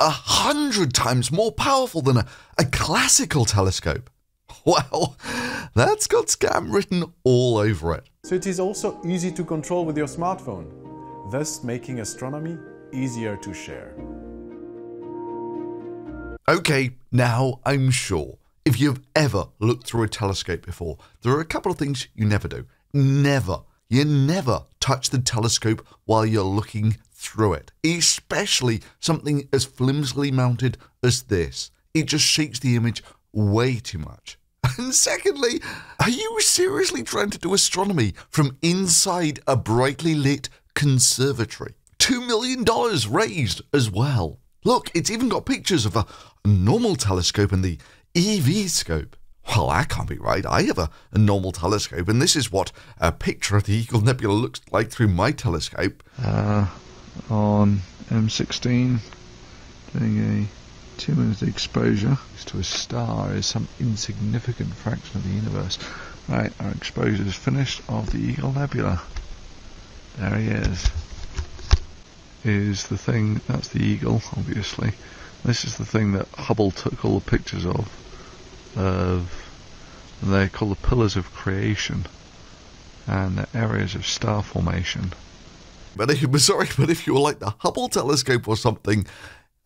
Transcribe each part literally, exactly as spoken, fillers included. a hundred times more powerful than a, a classical telescope. Well, that's got scam written all over it. So it is also easy to control with your smartphone, thus making astronomy easier to share. Okay, now I'm sure if you've ever looked through a telescope before, there are a couple of things you never do. Never. You never touch the telescope while you're looking through it, especially something as flimsily mounted as this. It just shakes the image way too much. And secondly, are you seriously trying to do astronomy from inside a brightly lit conservatory? Two million dollars raised as well. Look, it's even got pictures of a normal telescope and the eVscope. Well, that can't be right. I have a, a normal telescope, and this is what a picture of the Eagle Nebula looks like through my telescope. Uh, on M sixteen, doing a two minute exposure to a star is some insignificant fraction of the universe. Right, our exposure is finished of the Eagle Nebula. There he is. Is the thing, that's the Eagle, obviously. This is the thing that Hubble took all the pictures of. of and they're called the pillars of creation, and the areas of star formation. But if you were sorry, but if you were like the Hubble telescope or something,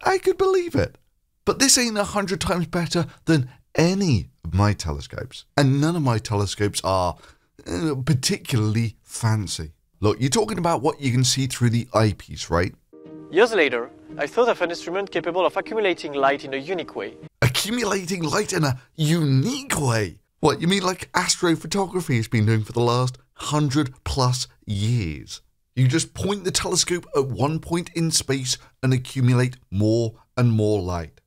I could believe it. But this ain't a hundred times better than any of my telescopes. And none of my telescopes are uh, particularly fancy. Look, you're talking about what you can see through the eyepiece, right? Years later, I thought of an instrument capable of accumulating light in a unique way. Accumulating light in a unique way? What, you mean like astrophotography has been doing for the last hundred plus years? You just point the telescope at one point in space and accumulate more and more light.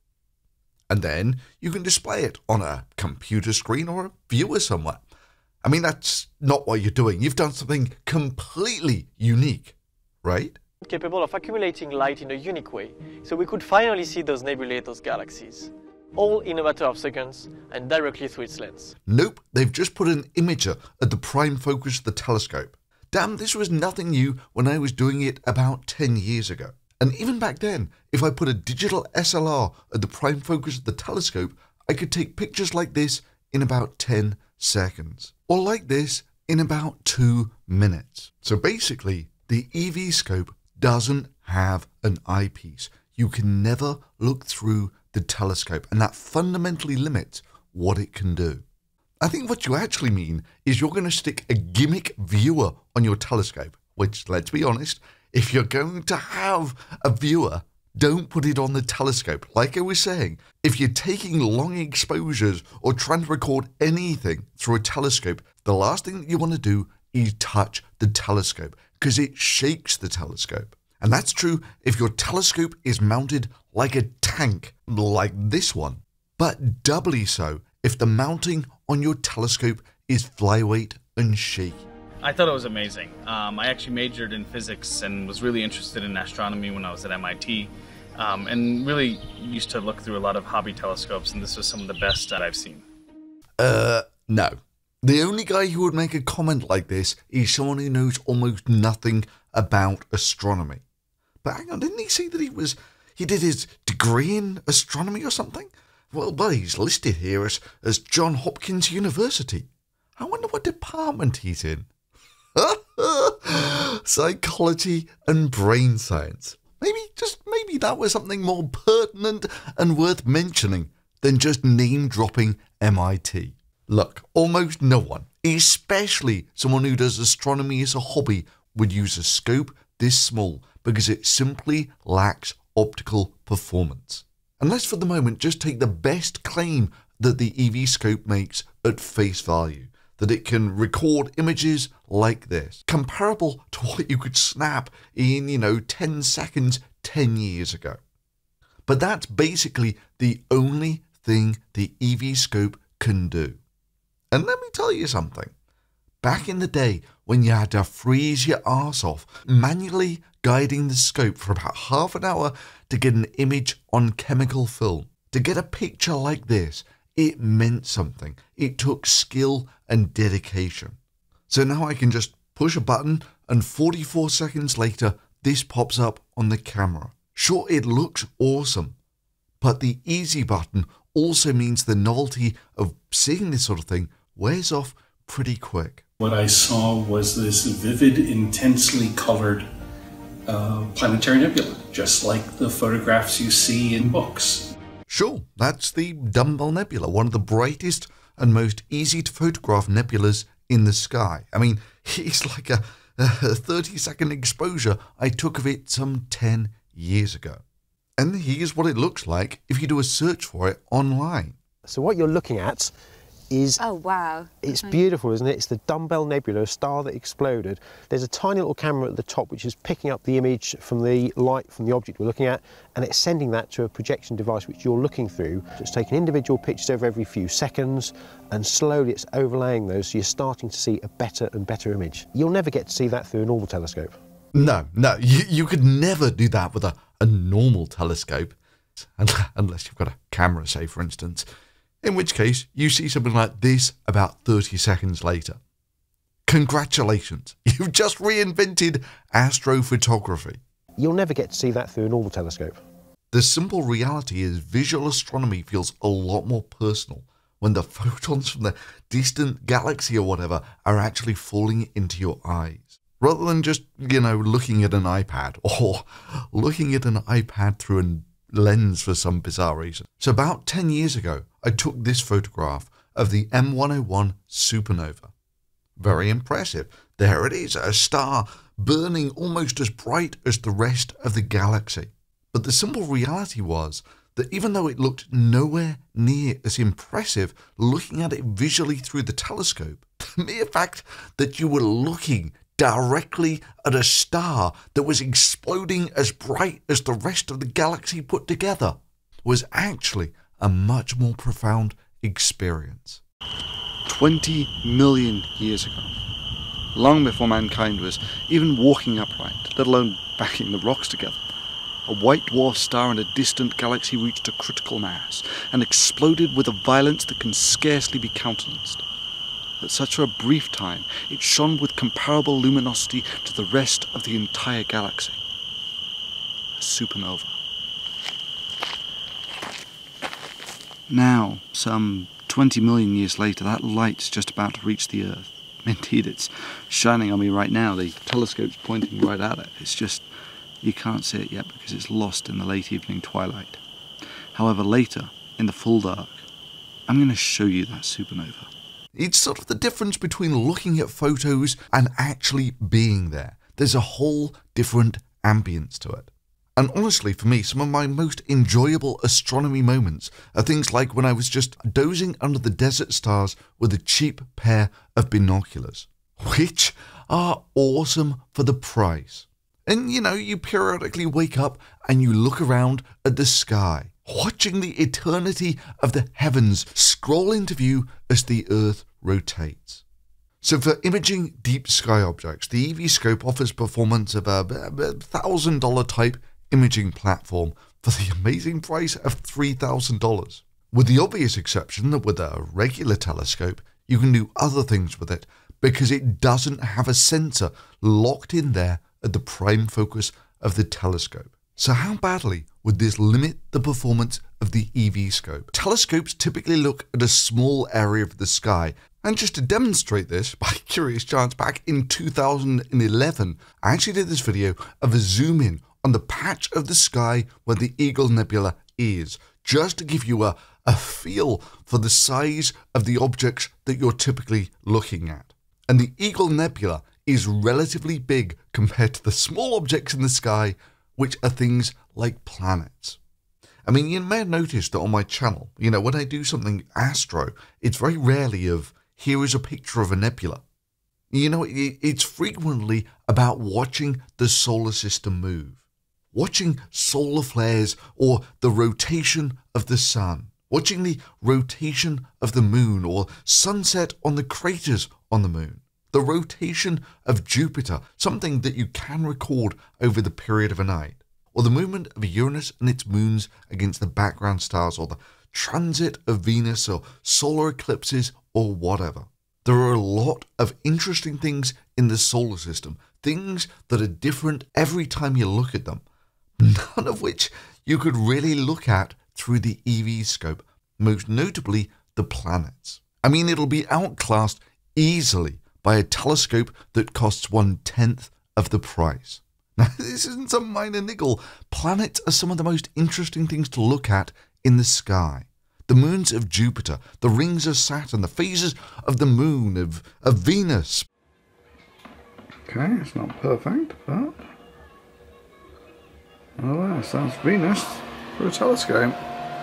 And then you can display it on a computer screen or a viewer somewhere. I mean, that's not what you're doing. You've done something completely unique, right? Capable of accumulating light in a unique way, so we could finally see those nebulae, those galaxies. All in a matter of seconds and directly through its lens. Nope, they've just put an imager at the prime focus of the telescope. Damn, this was nothing new when I was doing it about ten years ago. And even back then, if I put a digital S L R at the prime focus of the telescope, I could take pictures like this in about ten seconds. Or like this in about two minutes. So basically, the eVscope doesn't have an eyepiece. You can never look through the telescope, and that fundamentally limits what it can do. I think what you actually mean is you're going to stick a gimmick viewer on your telescope, which, let's be honest, if you're going to have a viewer, don't put it on the telescope. Like I was saying, if you're taking long exposures or trying to record anything through a telescope, the last thing that you want to do is touch the telescope, because it shakes the telescope. And that's true if your telescope is mounted like a tank, like this one. But doubly so if the mounting on your telescope is flyweight and shaky. I thought it was amazing. Um, I actually majored in physics and was really interested in astronomy when I was at M I T, um, and really used to look through a lot of hobby telescopes, and this was some of the best that I've seen. Uh, no. The only guy who would make a comment like this is someone who knows almost nothing about astronomy. But hang on, didn't he say that he was, he did his degree in astronomy or something? Well, but he's listed here as, as Johns Hopkins University. I wonder what department he's in. Psychology and brain science. Maybe, just maybe that was something more pertinent and worth mentioning than just name-dropping M I T. Look, almost no one, especially someone who does astronomy as a hobby, would use a scope this small because it simply lacks optical performance. And let's for the moment just take the best claim that the eVscope makes at face value, that it can record images like this, comparable to what you could snap in, you know, ten seconds ten years ago. But that's basically the only thing the eVscope can do. And let me tell you something. Back in the day, when you had to freeze your arse off, manually guiding the scope for about half an hour to get an image on chemical film, to get a picture like this, it meant something. It took skill and dedication. So now I can just push a button, and forty-four seconds later, this pops up on the camera. Sure, it looks awesome, but the easy button also means the novelty of seeing this sort of thing wears off pretty quick. What I saw was this vivid, intensely colored uh, planetary nebula, just like the photographs you see in books. Sure, that's the Dumbbell Nebula, one of the brightest and most easy to photograph nebulas in the sky. I mean, it's like a thirty second exposure I took of it some ten years ago. And here's what it looks like if you do a search for it online. So what you're looking at is... Oh, wow. It's beautiful, isn't it? It's the Dumbbell Nebula, a star that exploded. There's a tiny little camera at the top which is picking up the image from the light from the object we're looking at, and it's sending that to a projection device which you're looking through. So it's taking individual pictures over every few seconds, and slowly it's overlaying those, so you're starting to see a better and better image. You'll never get to see that through a normal telescope. No, no, you, you could never do that with a, a normal telescope, unless you've got a camera, say, for instance. In which case, you see something like this about thirty seconds later. Congratulations, you've just reinvented astrophotography. You'll never get to see that through a normal telescope. The simple reality is visual astronomy feels a lot more personal when the photons from the distant galaxy or whatever are actually falling into your eyes, rather than just, you know, looking at an iPad or looking at an iPad through an lens for some bizarre reason. So about ten years ago, I took this photograph of the M one oh one supernova. Very impressive. There it is, a star burning almost as bright as the rest of the galaxy. But the simple reality was that even though it looked nowhere near as impressive looking at it visually through the telescope, the mere fact that you were looking directly at a star that was exploding as bright as the rest of the galaxy put together was actually a much more profound experience. twenty million years ago, long before mankind was even walking upright, let alone backing the rocks together, a white dwarf star in a distant galaxy reached a critical mass and exploded with a violence that can scarcely be countenanced. At such a brief time, it shone with comparable luminosity to the rest of the entire galaxy. A supernova. Now, some twenty million years later, that light's just about to reach the Earth. Indeed, it's shining on me right now. The telescope's pointing right at it. It's just, you can't see it yet because it's lost in the late evening twilight. However, later, in the full dark, I'm going to show you that supernova. It's sort of the difference between looking at photos and actually being there. There's a whole different ambience to it. And honestly, for me, some of my most enjoyable astronomy moments are things like when I was just dozing under the desert stars with a cheap pair of binoculars, which are awesome for the price. And you know, you periodically wake up and you look around at the sky, watching the eternity of the heavens scroll into view as the Earth rotates. So for imaging deep sky objects, the eVscope offers performance of a one thousand dollar type imaging platform for the amazing price of three thousand dollars. With the obvious exception that with a regular telescope, you can do other things with it because it doesn't have a sensor locked in there at the prime focus of the telescope. So how badly would this limit the performance of the eVscope? Telescopes typically look at a small area of the sky, and just to demonstrate this, by curious chance, back in two thousand eleven, I actually did this video of a zoom in on the patch of the sky where the Eagle Nebula is, just to give you a, a feel for the size of the objects that you're typically looking at. And the Eagle Nebula is relatively big compared to the small objects in the sky, which are things like planets. I mean, you may have noticed that on my channel, you know, when I do something astro, it's very rarely of, here is a picture of a nebula. You know, it, it's frequently about watching the solar system move, watching solar flares or the rotation of the sun, watching the rotation of the moon or sunset on the craters on the moon. The rotation of Jupiter, something that you can record over the period of a night, or the movement of Uranus and its moons against the background stars, or the transit of Venus, or solar eclipses, or whatever. There are a lot of interesting things in the solar system, things that are different every time you look at them, none of which you could really look at through the eVscope, most notably the planets. I mean, it'll be outclassed easily by a telescope that costs one-tenth of the price. Now, this isn't some minor niggle. Planets are some of the most interesting things to look at in the sky. The moons of Jupiter, the rings of Saturn, the phases of the moon, of, of Venus. Okay, it's not perfect, but... alas, that's Venus for a telescope.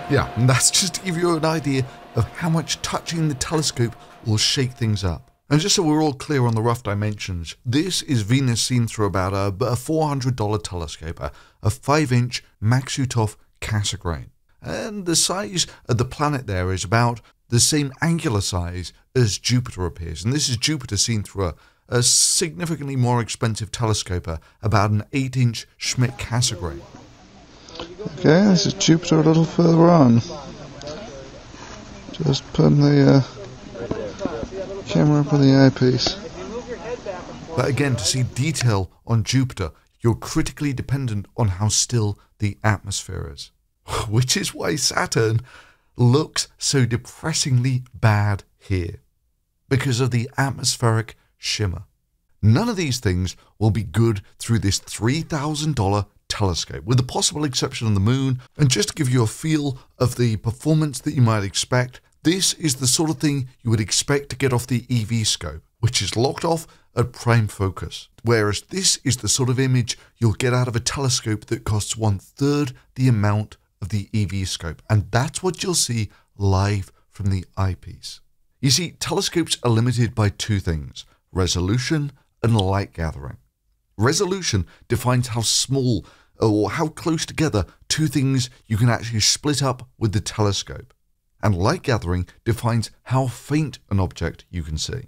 Yeah, and that's just to give you an idea of how much touching the telescope will shake things up. And just so we're all clear on the rough dimensions, this is Venus seen through about a, a four hundred dollar telescope, a, a five inch Maksutov-Cassegrain. And the size of the planet there is about the same angular size as Jupiter appears. And this is Jupiter seen through a, a significantly more expensive telescope, about an eight inch Schmidt Cassegrain. Okay, this is Jupiter a little further on. Just putting the... Uh camera up on the eyepiece. But again, to see detail on Jupiter, you're critically dependent on how still the atmosphere is. Which is why Saturn looks so depressingly bad here, because of the atmospheric shimmer. None of these things will be good through this three thousand dollar telescope, with the possible exception of the moon. And just to give you a feel of the performance that you might expect, this is the sort of thing you would expect to get off the eVscope, which is locked off at prime focus. Whereas this is the sort of image you'll get out of a telescope that costs one third the amount of the eVscope. And that's what you'll see live from the eyepiece. You see, telescopes are limited by two things, resolution and light gathering. Resolution defines how small or how close together two things you can actually split up with the telescope. And light gathering defines how faint an object you can see.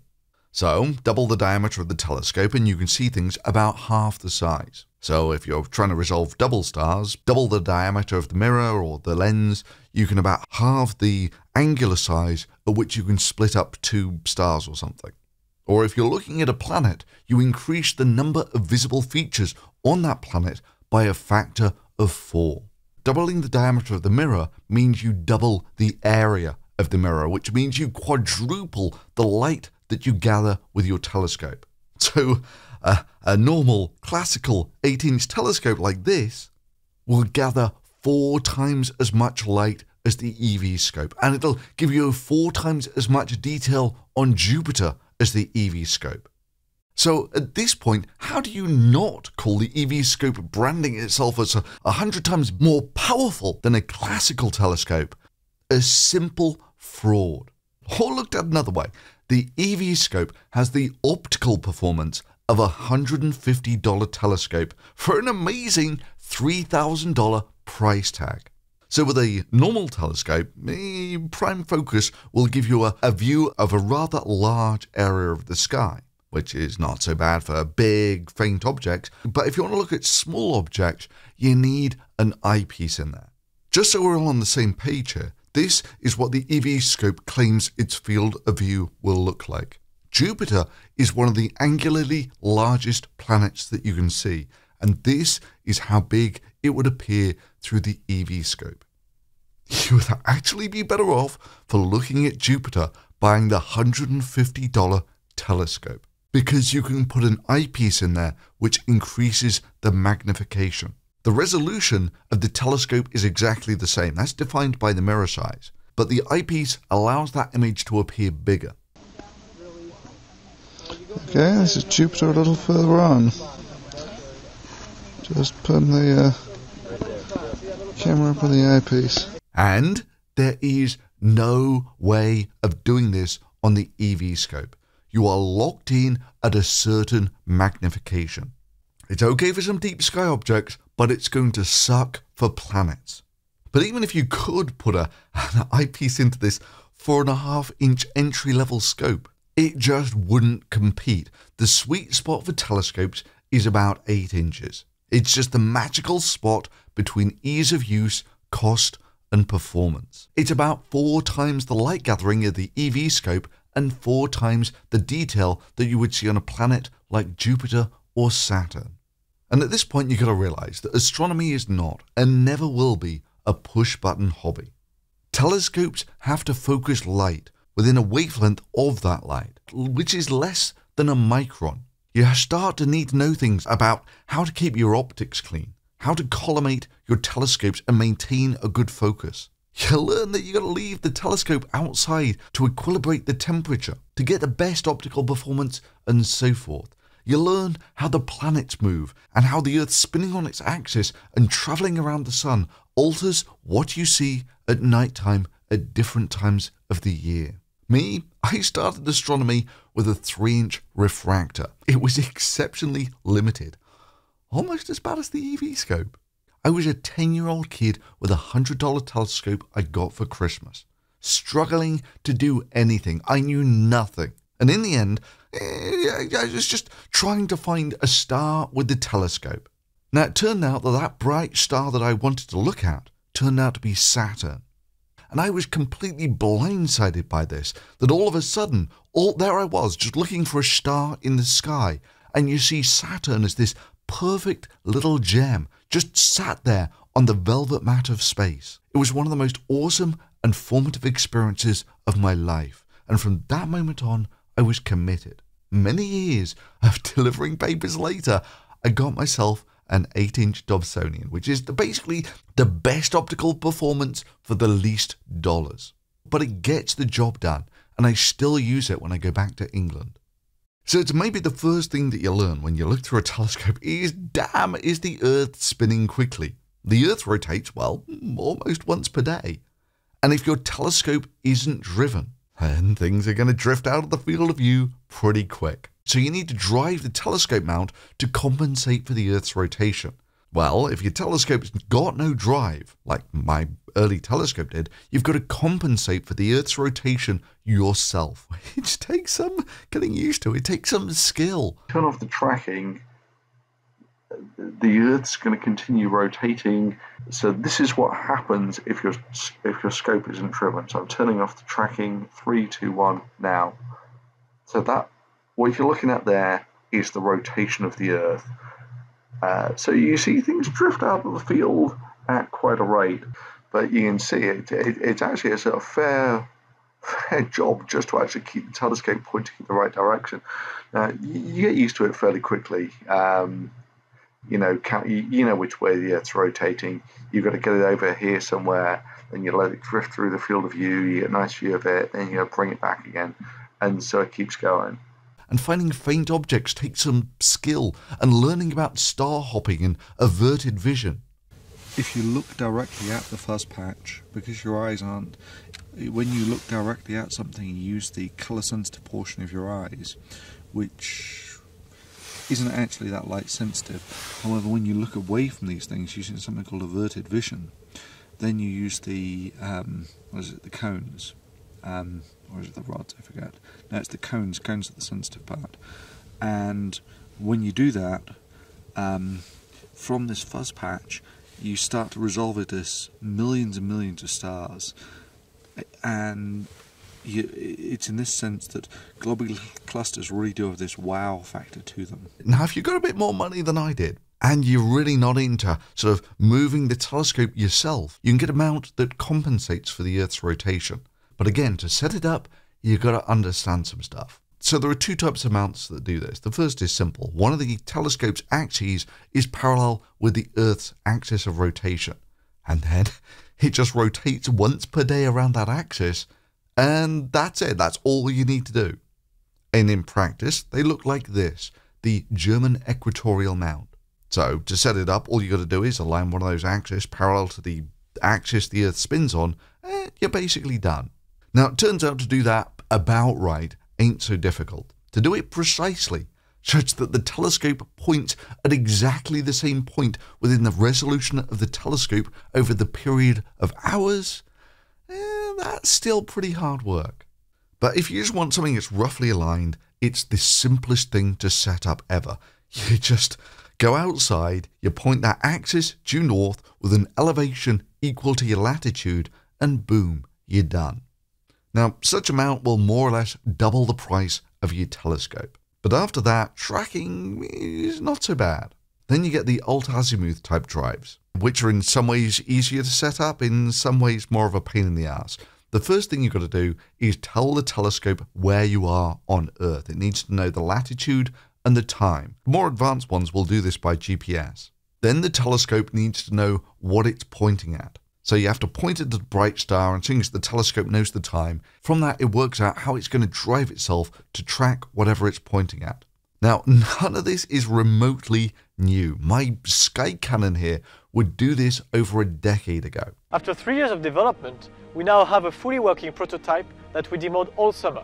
So, double the diameter of the telescope and you can see things about half the size. So if you're trying to resolve double stars, double the diameter of the mirror or the lens, you can about halve the angular size at which you can split up two stars or something. Or if you're looking at a planet, you increase the number of visible features on that planet by a factor of four. Doubling the diameter of the mirror means you double the area of the mirror, which means you quadruple the light that you gather with your telescope. So uh, a normal, classical eight inch telescope like this will gather four times as much light as the eVscope, and it'll give you four times as much detail on Jupiter as the eVscope. So at this point, how do you not call the eVscope branding itself as a hundred times more powerful than a classical telescope a simple fraud? Or looked at another way, the eVscope has the optical performance of a one hundred fifty dollar telescope for an amazing three thousand dollar price tag. So with a normal telescope, prime focus will give you a, a view of a rather large area of the sky, which is not so bad for big, faint objects. But if you want to look at small objects, you need an eyepiece in there. Just so we're all on the same page here, this is what the eVscope claims its field of view will look like. Jupiter is one of the angularly largest planets that you can see, and this is how big it would appear through the eVscope. You would actually be better off for looking at Jupiter buying the one hundred fifty dollar telescope, because you can put an eyepiece in there which increases the magnification. The resolution of the telescope is exactly the same. That's defined by the mirror size. But the eyepiece allows that image to appear bigger. Okay, this is Jupiter a little further on. Just putting the uh, camera up on the eyepiece. And there is no way of doing this on the eVscope. You are locked in at a certain magnification. It's okay for some deep sky objects, but it's going to suck for planets. But even if you could put a, an eyepiece into this four and a half inch entry level scope, it just wouldn't compete. The sweet spot for telescopes is about eight inches. It's just the magical spot between ease of use, cost, and performance. It's about four times the light gathering of the eVscope and four times the detail that you would see on a planet like Jupiter or Saturn. And at this point, you've got to realize that astronomy is not, and never will be, a push-button hobby. Telescopes have to focus light within a wavelength of that light, which is less than a micron. You start to need to know things about how to keep your optics clean, how to collimate your telescopes and maintain a good focus. You learn that you've got to leave the telescope outside to equilibrate the temperature, to get the best optical performance, and so forth. You learn how the planets move and how the Earth spinning on its axis and traveling around the Sun alters what you see at nighttime at different times of the year. Me, I started astronomy with a three inch refractor. It was exceptionally limited, almost as bad as the eVscope. I was a ten year old kid with a hundred dollar telescope I got for Christmas, struggling to do anything. I knew nothing. And in the end, I was just trying to find a star with the telescope. Now, it turned out that that bright star that I wanted to look at turned out to be Saturn. And I was completely blindsided by this, that all of a sudden, all there I was, just looking for a star in the sky, and you see Saturn as this perfect little gem, just sat there on the velvet mat of space. It was one of the most awesome and formative experiences of my life, and from that moment on, I was committed. Many years of delivering papers later, I got myself an eight inch Dobsonian, which is the, basically the best optical performance for the least dollars. But it gets the job done, and I still use it when I go back to England. So it's maybe the first thing that you learn when you look through a telescope is, damn, is the Earth spinning quickly? The Earth rotates, well, almost once per day. And if your telescope isn't driven, then things are going to drift out of the field of view pretty quick. So you need to drive the telescope mount to compensate for the Earth's rotation. Well, if your telescope's got no drive, like my early telescope did, you've got to compensate for the Earth's rotation yourself, which takes some getting used to. It takes some skill. Turn off the tracking. The Earth's going to continue rotating. So this is what happens if your if your scope isn't driven. So I'm turning off the tracking. Three, two, one, now. So that what you're looking at there is the rotation of the Earth. Uh, so you see things drift out of the field at quite a rate, but you can see it, it, it's actually a sort of fair, fair job just to actually keep the telescope pointing in the right direction. Now, you, you get used to it fairly quickly. Um, you know, count, you, you know which way the Earth's rotating. You've got to get it over here somewhere, then you let it drift through the field of view, you get a nice view of it, then you bring it back again, and so it keeps going. And finding faint objects takes some skill, and learning about star hopping and averted vision. If you look directly at the fuzz patch, because your eyes aren't, when you look directly at something, you use the colour sensitive portion of your eyes, which isn't actually that light sensitive. However, when you look away from these things using something called averted vision, then you use the um, what is it, the cones. Um, or is it the rods, I forget. No, it's the cones, cones are the sensitive part. And when you do that, um, from this fuzz patch, you start to resolve it as millions and millions of stars. And you, it's in this sense that globular clusters really do have this wow factor to them. Now, if you've got a bit more money than I did, and you're really not into sort of moving the telescope yourself, you can get a mount that compensates for the Earth's rotation. But again, to set it up, you've got to understand some stuff. So there are two types of mounts that do this. The first is simple. One of the telescope's axes is parallel with the Earth's axis of rotation. And then it just rotates once per day around that axis. And that's it. That's all you need to do. And in practice, they look like this, the German equatorial mount. So to set it up, all you've got to do is align one of those axes parallel to the axis the Earth spins on, and you're basically done. Now, it turns out to do that about right ain't so difficult. To do it precisely, such that the telescope points at exactly the same point within the resolution of the telescope over the period of hours, eh, that's still pretty hard work. But if you just want something that's roughly aligned, it's the simplest thing to set up ever. You just go outside, you point that axis due north with an elevation equal to your latitude, and boom, you're done. Now, such a mount will more or less double the price of your telescope. But after that, tracking is not so bad. Then you get the alt-azimuth type drives, which are in some ways easier to set up, in some ways more of a pain in the ass. The first thing you've got to do is tell the telescope where you are on Earth. It needs to know the latitude and the time. More advanced ones will do this by G P S. Then the telescope needs to know what it's pointing at. So you have to point at the bright star, and as soon as the telescope knows the time, from that it works out how it's going to drive itself to track whatever it's pointing at. Now, none of this is remotely new. My Sky Cannon here would do this over a decade ago. After three years of development, we now have a fully working prototype that we demoed all summer.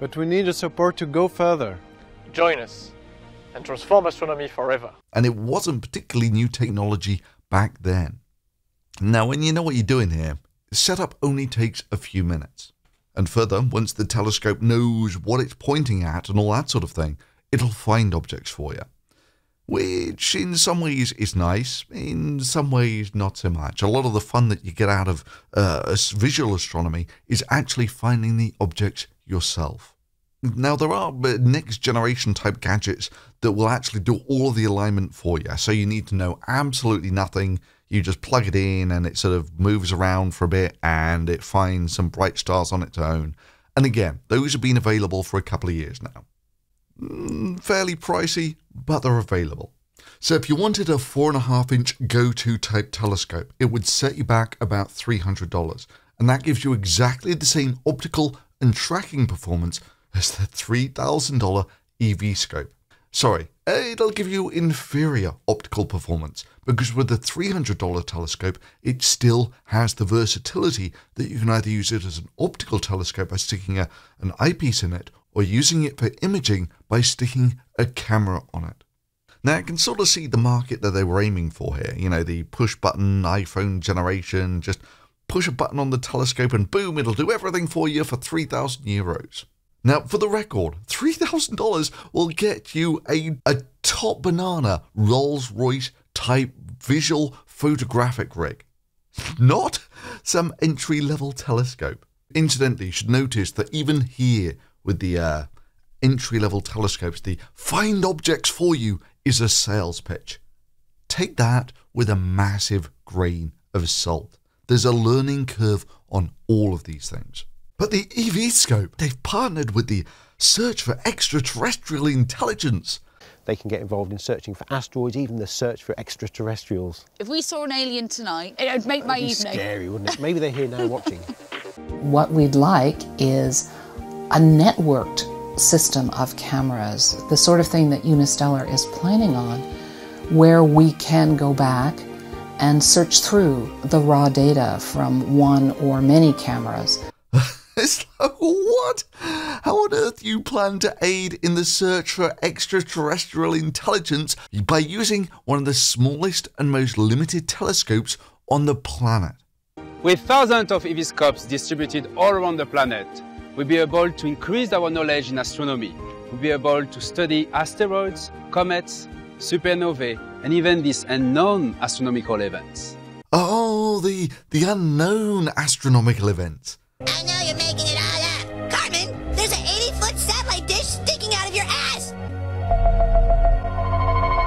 But we need your support to go further. Join us and transform astronomy forever. And it wasn't particularly new technology back then. Now, when you know what you're doing here, setup only takes a few minutes. And further, once the telescope knows what it's pointing at and all that sort of thing, it'll find objects for you. Which in some ways is nice, in some ways not so much. A lot of the fun that you get out of uh, visual astronomy is actually finding the objects yourself. Now, there are next generation type gadgets that will actually do all of the alignment for you, so you need to know absolutely nothing. You just plug it in and it sort of moves around for a bit and it finds some bright stars on its own. And again, those have been available for a couple of years now. Mm, fairly pricey, but they're available. So if you wanted a four and a half inch go-to type telescope, it would set you back about three hundred dollars. And that gives you exactly the same optical and tracking performance as the three thousand dollar eVscope. Sorry, it'll give you inferior optical performance, because with the three hundred dollar telescope, it still has the versatility that you can either use it as an optical telescope by sticking a, an eyepiece in it, or using it for imaging by sticking a camera on it. Now, I can sort of see the market that they were aiming for here. You know, the push-button iPhone generation, just push a button on the telescope and boom, it'll do everything for you for three thousand euros. Now, for the record, three thousand dollars will get you a, a top banana Rolls-Royce type visual photographic rig, not some entry-level telescope. Incidentally, you should notice that even here, with the uh, entry-level telescopes, the find objects for you is a sales pitch. Take that with a massive grain of salt. There's a learning curve on all of these things. But the eVscope, they've partnered with the Search for Extraterrestrial Intelligence. They can get involved in searching for asteroids, even the search for extraterrestrials. If we saw an alien tonight, it would make my evening. That'd be scary, wouldn't it? Maybe they're here now watching. What we'd like is a networked system of cameras, the sort of thing that Unistellar is planning on, where we can go back and search through the raw data from one or many cameras. It's like, what? How on earth do you plan to aid in the search for extraterrestrial intelligence by using one of the smallest and most limited telescopes on the planet? With thousands of eVscopes distributed all around the planet, we'll be able to increase our knowledge in astronomy. We'll be able to study asteroids, comets, supernovae, and even these unknown astronomical events. Oh, the, the unknown astronomical events. I know you're making it all up. Cartman, there's an eighty foot satellite dish sticking out of your ass.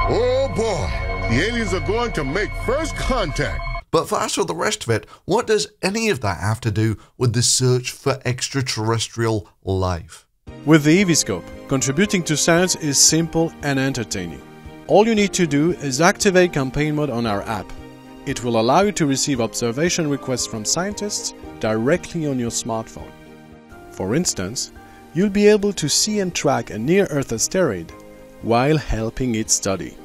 Oh boy, the aliens are going to make first contact. But for us, for the rest of it, what does any of that have to do with the search for extraterrestrial life? With the eVscope, contributing to science is simple and entertaining. All you need to do is activate campaign mode on our app. It will allow you to receive observation requests from scientists directly on your smartphone. For instance, you'll be able to see and track a near-Earth asteroid while helping it study.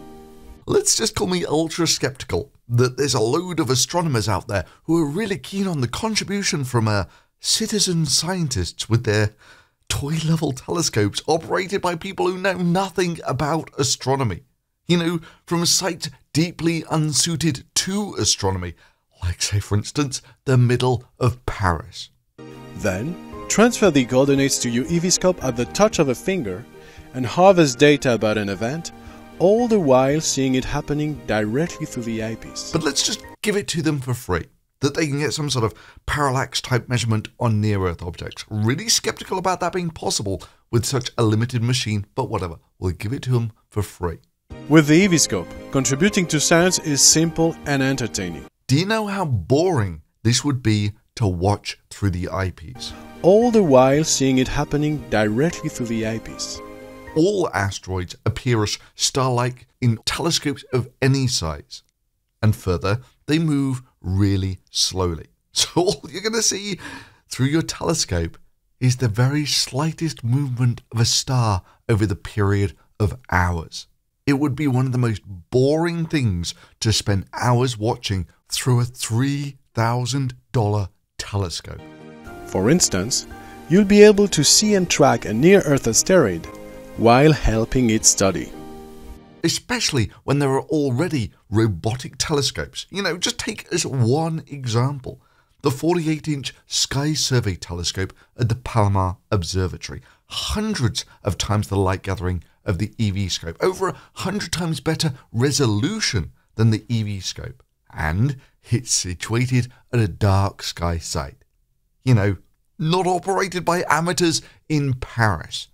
Let's just call me ultra-skeptical that there's a load of astronomers out there who are really keen on the contribution from uh, citizen scientists with their toy-level telescopes operated by people who know nothing about astronomy. You know, from sites deeply unsuited to astronomy, like, say, for instance, the middle of Paris. Then, transfer the coordinates to your eVscope at the touch of a finger and harvest data about an event, all the while seeing it happening directly through the eyepiece. But let's just give it to them for free, that they can get some sort of parallax-type measurement on near-Earth objects. Really skeptical about that being possible with such a limited machine, but whatever, we'll give it to them for free. With the eVscope, contributing to science is simple and entertaining. Do you know how boring this would be to watch through the eyepiece? All the while seeing it happening directly through the eyepiece. All asteroids appear as star-like in telescopes of any size. And further, they move really slowly. So all you're going to see through your telescope is the very slightest movement of a star over the period of hours. It would be one of the most boring things to spend hours watching through a three thousand dollar telescope. For instance, you'll be able to see and track a near-Earth asteroid while helping it study. Especially when there are already robotic telescopes. You know, just take as one example, the forty-eight inch Sky Survey telescope at the Palomar Observatory. Hundreds of times the light gathering of the eVscope. Over a hundred times better resolution than the eVscope. And it's situated at a dark sky site. You know, not operated by amateurs in Paris.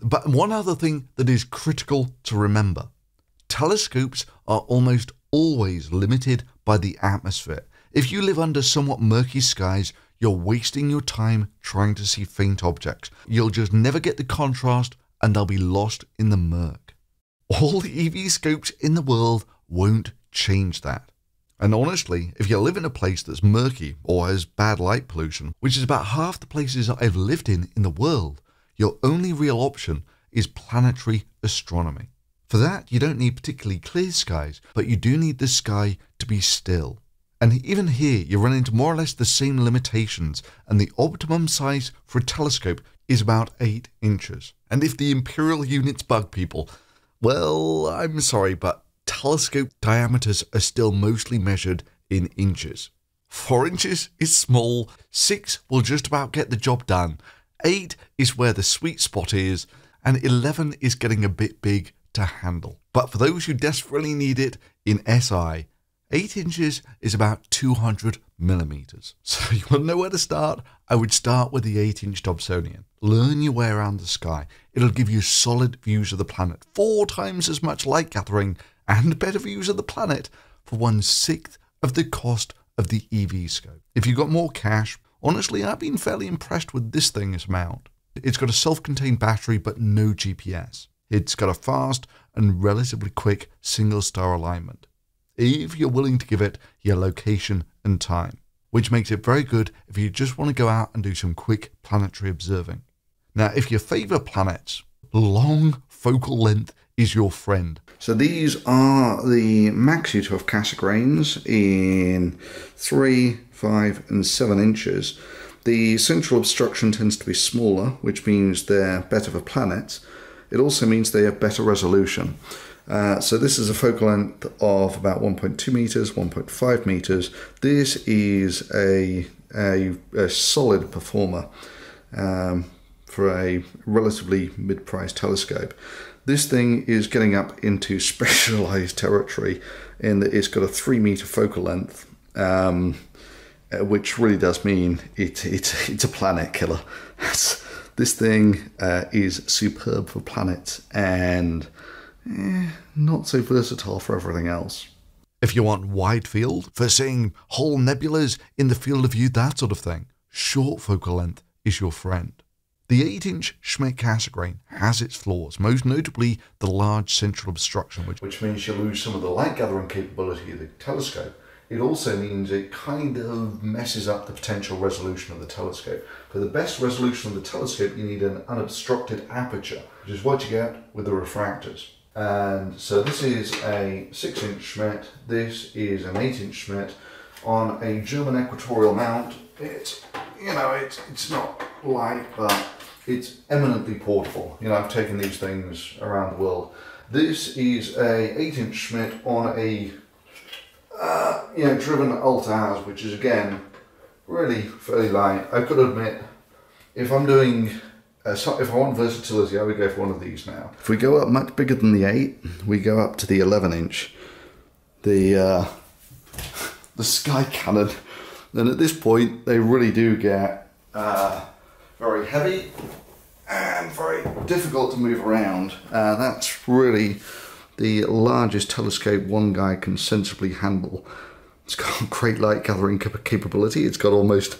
But one other thing that is critical to remember. Telescopes are almost always limited by the atmosphere. If you live under somewhat murky skies, you're wasting your time trying to see faint objects. You'll just never get the contrast and they'll be lost in the murk. All the eVscopes in the world won't change that. And honestly, if you live in a place that's murky or has bad light pollution, which is about half the places I've lived in in the world, your only real option is planetary astronomy. For that, you don't need particularly clear skies, but you do need the sky to be still. And even here, you run into more or less the same limitations, and the optimum size for a telescope is about eight inches. And if the imperial units bug people, well, I'm sorry, but telescope diameters are still mostly measured in inches. Four inches is small, six will just about get the job done, eight is where the sweet spot is, and eleven is getting a bit big to handle. But for those who desperately need it in S I, eight inches is about two hundred millimeters. So you want to know where to start? I would start with the eight inch Dobsonian. Learn your way around the sky. It'll give you solid views of the planet, four times as much light gathering and better views of the planet for one-sixth of the cost of the eVscope. If you've got more cash, honestly, I've been fairly impressed with this thing's mount. It's got a self-contained battery, but no G P S. It's got a fast and relatively quick single-star alignment, if you're willing to give it your location and time, which makes it very good if you just want to go out and do some quick planetary observing. Now, if you favor planets, long focal length is your friend. So these are the Maksutov-Cassegrains in three, five, and seven inches. The central obstruction tends to be smaller, which means they're better for planets. It also means they have better resolution. Uh, so this is a focal length of about one point two meters, one point five meters. This is a, a, a solid performer um, for a relatively mid-priced telescope. This thing is getting up into specialized territory in that it's got a three meter focal length, um, which really does mean it, it, it's a planet killer. This thing uh, is superb for planets and Eh, not so versatile for everything else. If you want wide field for seeing whole nebulas in the field of view, that sort of thing, short focal length is your friend. The eight inch Schmidt Cassegrain has its flaws, most notably the large central obstruction, which, which means you lose some of the light gathering capability of the telescope. It also means it kind of messes up the potential resolution of the telescope. For the best resolution of the telescope, you need an unobstructed aperture, which is what you get with the refractors. And so this is a six inch Schmidt, this is an eight inch Schmidt on a German equatorial mount. It's, you know, it's, it's not light, but it's eminently portable. You know, I've taken these things around the world. This is a eight inch Schmidt on a, uh, you know, driven alt-az, which is again, really fairly light. I've got to admit, if I'm doing Uh, so if I want versatility, I would go for one of these now. If we go up much bigger than the eight, we go up to the eleven inch, the uh, the Sky Cannon. And at this point, they really do get uh, very heavy and very difficult to move around. Uh, that's really the largest telescope one guy can sensibly handle. It's got great light gathering capability. It's got almost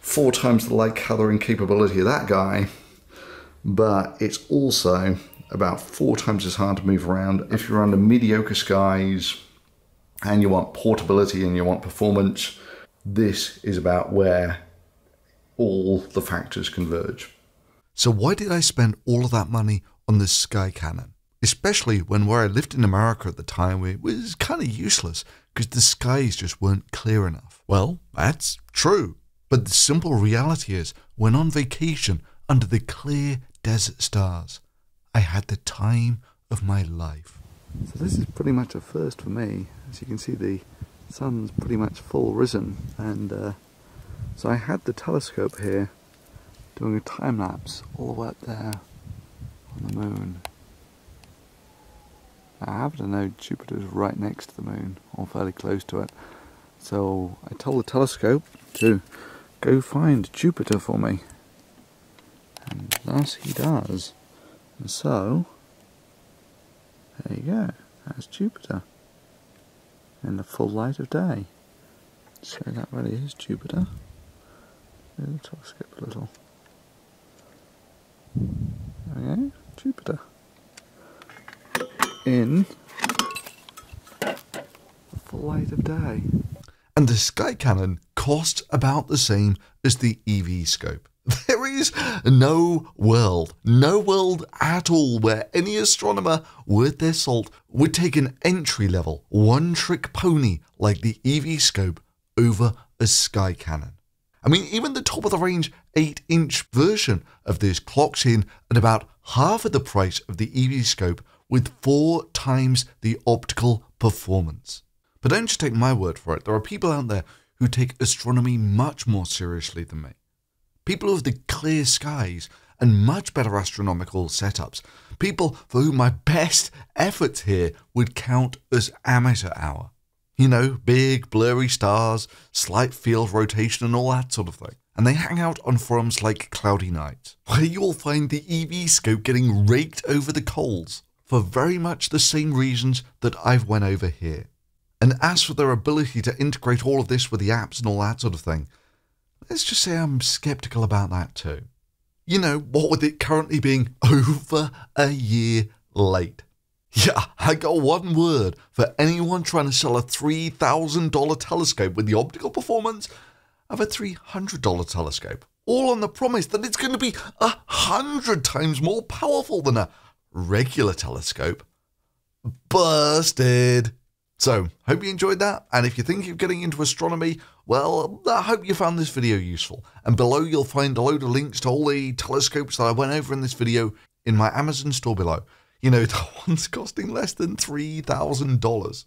four times the light gathering capability of that guy, but it's also about four times as hard to move around. If you're under mediocre skies and you want portability and you want performance, this is about where all the factors converge. So why did I spend all of that money on this Sky Cannon? Especially when where I lived in America at the time, it was kind of useless because the skies just weren't clear enough. Well, that's true. But the simple reality is, when on vacation under the clear desert stars, I had the time of my life. So this is pretty much a first for me. As you can see, the sun's pretty much full risen, and uh, so I had the telescope here doing a time lapse all the way up there on the moon. I happen to know Jupiter's right next to the moon, or fairly close to it, so I told the telescope to go find Jupiter for me, and thus he does. And so, there you go, that's Jupiter in the full light of day. So that really is Jupiter. Move the telescope a little. There we go, Jupiter. In the full light of day. And the Sky Cannon costs about the same as the eVscope. There is no world, no world at all where any astronomer worth their salt would take an entry-level, one-trick pony like the eVscope over a Sky Cannon. I mean, even the top-of-the-range eight-inch version of this clocks in at about half of the price of the eVscope with four times the optical performance. But don't just take my word for it. There are people out there who take astronomy much more seriously than me. People with the clear skies and much better astronomical setups. People for whom my best efforts here would count as amateur hour. You know, big blurry stars, slight field rotation and all that sort of thing. And they hang out on forums like Cloudy Night, where you'll find the eVscope getting raked over the coals for very much the same reasons that I've went over here. And as for their ability to integrate all of this with the apps and all that sort of thing, let's just say I'm skeptical about that too. You know, what with it currently being over a year late. Yeah, I got one word for anyone trying to sell a three thousand dollar telescope with the optical performance of a three hundred dollar telescope, all on the promise that it's going to be a hundred times more powerful than a regular telescope. Busted. So, hope you enjoyed that, and if you think you're getting into astronomy, well, I hope you found this video useful. And below you'll find a load of links to all the telescopes that I went over in this video in my Amazon store below. You know, the one's costing less than three thousand dollars.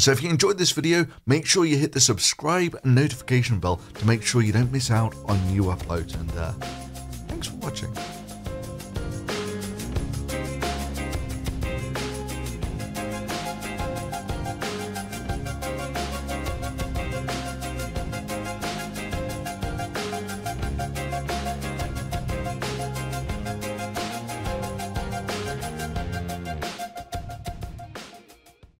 So if you enjoyed this video, make sure you hit the subscribe and notification bell to make sure you don't miss out on new uploads. And uh, thanks for watching.